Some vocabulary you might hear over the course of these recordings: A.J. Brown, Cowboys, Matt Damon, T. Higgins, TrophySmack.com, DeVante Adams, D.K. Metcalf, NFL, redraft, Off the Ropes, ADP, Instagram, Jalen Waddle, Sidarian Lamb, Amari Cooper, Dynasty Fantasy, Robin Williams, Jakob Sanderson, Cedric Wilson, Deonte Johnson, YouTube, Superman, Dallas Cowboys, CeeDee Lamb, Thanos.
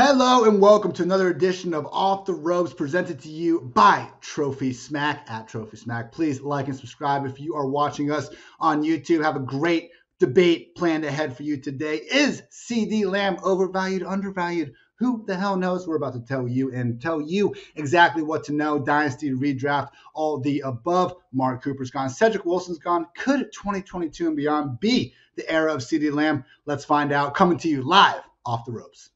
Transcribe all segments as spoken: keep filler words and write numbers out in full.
Hello and welcome to another edition of Off the Ropes presented to you by Trophy Smack at Trophy Smack. Please like and subscribe if you are watching us on YouTube. Have a great debate planned ahead for you today. Is CeeDee Lamb overvalued, undervalued? Who the hell knows? We're about to tell you and tell you exactly what to know. Dynasty redraft, all the above. Amari Cooper's gone. Cedric Wilson's gone. Could twenty twenty-two and beyond be the era of CeeDee Lamb? Let's find out. Coming to you live Off the Ropes.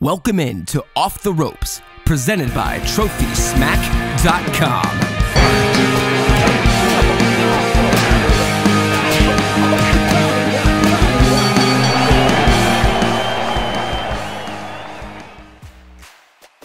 Welcome in to Off the Ropes, presented by Trophy Smack dot com.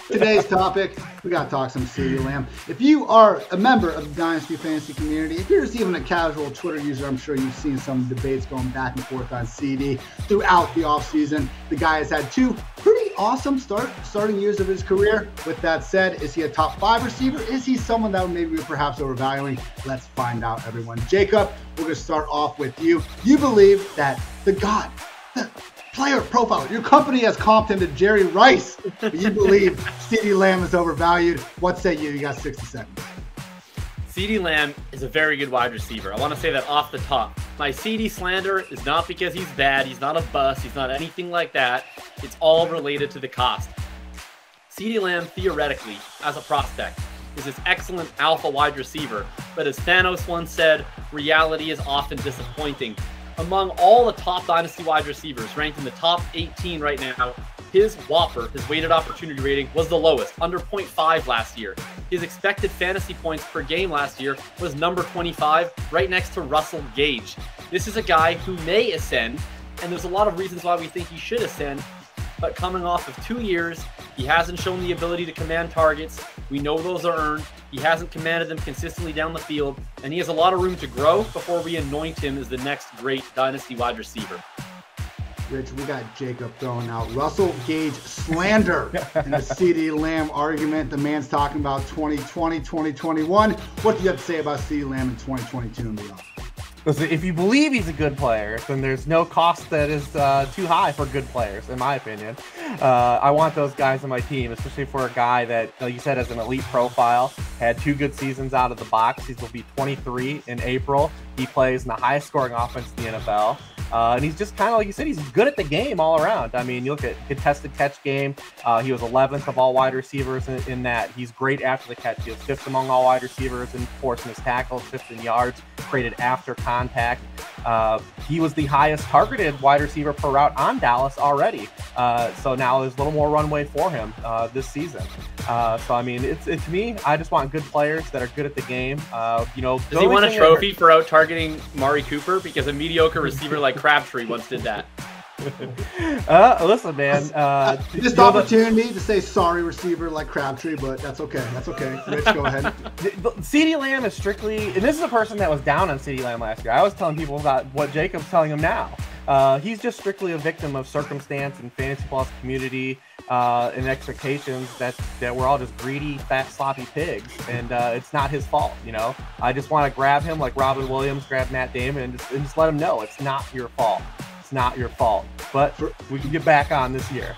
Today's topic, we got to talk some CeeDee Lamb. If you are a member of the Dynasty Fantasy community, if you're just even a casual Twitter user, I'm sure you've seen some debates going back and forth on CeeDee throughout the offseason. The guy has had two pretty awesome start starting years of his career. With that said, is he a top five receiver? Is he someone that maybe we're perhaps overvaluing? Let's find out, everyone. Jacob, we're going to start off with you. You believe that the God, the player profile, your company has comped him to Jerry Rice. You believe CeeDee Lamb is overvalued. What say you? You got sixty seconds. CeeDee Lamb is a very good wide receiver. I want to say that off the top. My CeeDee slander is not because he's bad. He's not a bust. He's not anything like that. It's all related to the cost. CeeDee Lamb, theoretically, as a prospect, is this excellent alpha wide receiver. But as Thanos once said, reality is often disappointing. Among all the top dynasty wide receivers ranked in the top eighteen right now, his whopper, his weighted opportunity rating, was the lowest, under point five last year. His expected fantasy points per game last year was number twenty-five, right next to Russell Gage. This is a guy who may ascend, and there's a lot of reasons why we think he should ascend, but coming off of two years, he hasn't shown the ability to command targets. We know those are earned. He hasn't commanded them consistently down the field, and he has a lot of room to grow before we anoint him as the next great dynasty wide receiver. Rich, we got Jacob throwing out Russell Gage slander in the CeeDee Lamb argument. The man's talking about twenty twenty, twenty twenty-one. What do you have to say about CeeDee Lamb in twenty twenty-two and beyond? Listen, if you believe he's a good player, then there's no cost that is uh, too high for good players, in my opinion. Uh, I want those guys on my team, especially for a guy that, like you said, has an elite profile, had two good seasons out of the box. He will be twenty-three in April. He plays in the highest scoring offense in the N F L. Uh, and he's just kind of, like you said, he's good at the game all around. I mean, you look at contested catch game. Uh, he was eleventh of all wide receivers in, in that. He's great after the catch. He was fifth among all wide receivers in forcing his tackles, fifth in yards created after contact. Uh, he was the highest targeted wide receiver per route on Dallas already. Uh, so now there's a little more runway for him uh, this season. Uh, so, I mean, it's, it's to me, I just want good players that are good at the game. Uh, you know, does he want a trophy for out-targeting Amari Cooper? Because a mediocre receiver like Crabtree once did that. uh, listen, man. Uh, Just opportunity to say sorry, receiver like Crabtree, but that's okay. That's okay. Rich, go ahead. CeeDee Lamb is strictly, and this is a person that was down on CeeDee Lamb last year. I was telling people about what Jacob's telling him now. Uh, he's just strictly a victim of circumstance and fantasy football's community uh, and expectations that, that we're all just greedy, fat, sloppy pigs, and uh, it's not his fault, you know? I just want to grab him like Robin Williams grabbed Matt Damon and just, and just let him know it's not your fault. It's not your fault. But for, we can get back on this year.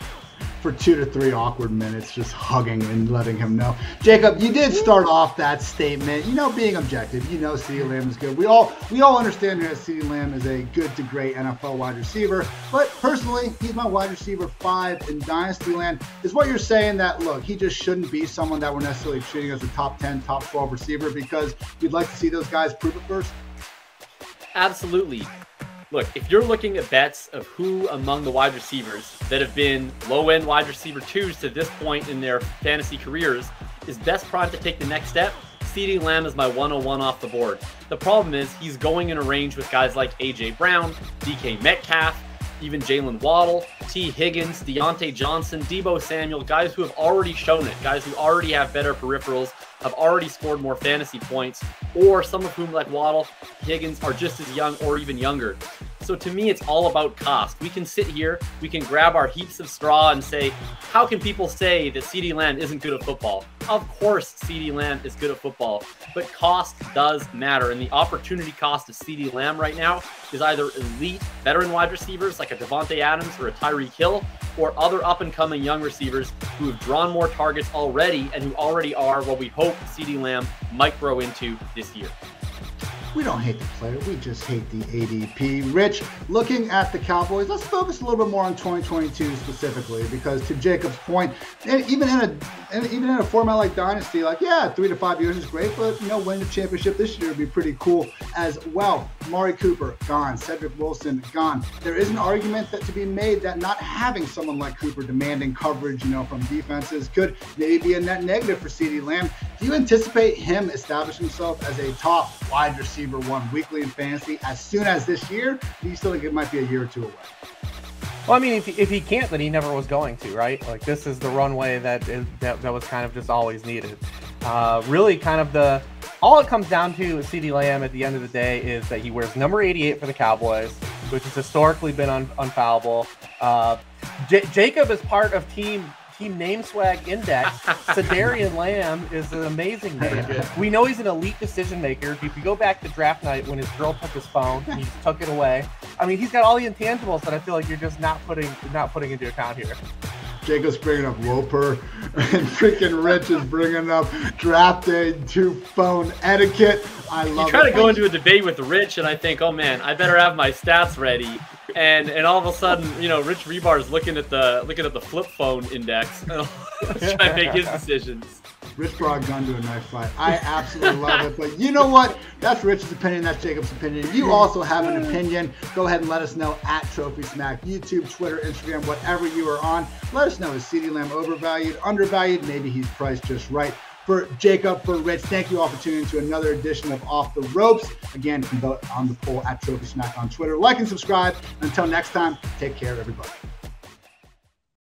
For two to three awkward minutes, just hugging and letting him know. Jacob, you did start off that statement, you know, being objective. You know CeeDee Lamb is good. We all we all understand that CeeDee Lamb is a good to great N F L wide receiver, but personally, he's my wide receiver five in Dynasty Land. Is what you're saying that, look, he just shouldn't be someone that we're necessarily treating as a top ten, top twelve receiver because we'd like to see those guys prove it first? Absolutely. Look, if you're looking at bets of who among the wide receivers that have been low-end wide receiver twos to this point in their fantasy careers is best primed to take the next step, CeeDee Lamb is my one oh one off the board. The problem is he's going in a range with guys like A J. Brown, D K. Metcalf, even Jalen Waddle, T. Higgins, Deonte Johnson, Deebo Samuel, guys who have already shown it, guys who already have better peripherals, have already scored more fantasy points, or some of whom, like Waddle, Higgins, are just as young or even younger. So to me, it's all about cost. We can sit here, we can grab our heaps of straw and say, how can people say that CeeDee Lamb isn't good at football? of course CeeDee Lamb is good at football, but cost does matter. And the opportunity cost of CeeDee Lamb right now is either elite veteran wide receivers like a DeVante Adams or a Tyreek Hill, or other up-and-coming young receivers who have drawn more targets already and who already are what we hope CeeDee Lamb might grow into this year. We don't hate the player, we just hate the A D P. Rich, looking at the Cowboys, let's focus a little bit more on twenty twenty-two specifically, because to Jacob's point, even in a even in a format like Dynasty, like, yeah, three to five years is great, but, you know, winning the championship this year would be pretty cool as well. Amari Cooper, gone. Cedric Wilson, gone. There is an argument that to be made that not having someone like Cooper demanding coverage, you know, from defenses could maybe be a net negative for CeeDee Lamb. Do you anticipate him establishing himself as a top wide receiver one weekly in fantasy as soon as this year? Do you still think it might be a year or two away? Well, I mean, if he, if he can't, then he never was going to, right? Like, this is the runway that is, that, that was kind of just always needed. Uh, really kind of the, all it comes down to with CeeDee Lamb at the end of the day is that he wears number eighty-eight for the Cowboys, which has historically been un, unfallible. Uh, J Jacob is part of team Team Name Swag Index. Sidarian Lamb is an amazing name. We know he's an elite decision maker. If you go back to draft night when his girl took his phone, he just took it away. I mean, he's got all the intangibles that I feel like you're just not putting not putting into account here. Jacob's bringing up Woper, and freaking Rich is bringing up draft day to phone etiquette. I love it. You try to go into a debate with Rich, and I think, oh man, I better have my stats ready. And and all of a sudden, you know, Rich Hribar is looking at the looking at the flip phone index, trying to make his decisions. Rich brought a gun to a knife fight. I absolutely love it. But you know what? That's Rich's opinion. That's Jacob's opinion. You also have an opinion. Go ahead and let us know at TrophySmack, YouTube, Twitter, Instagram, whatever you are on. Let us know, is CeeDee Lamb overvalued, undervalued? Maybe he's priced just right. For Jacob, for Rich, thank you all for tuning in to another edition of Off the Ropes. Again, you can vote on the poll at TrophySmack on Twitter. Like and subscribe. Until next time, take care, everybody.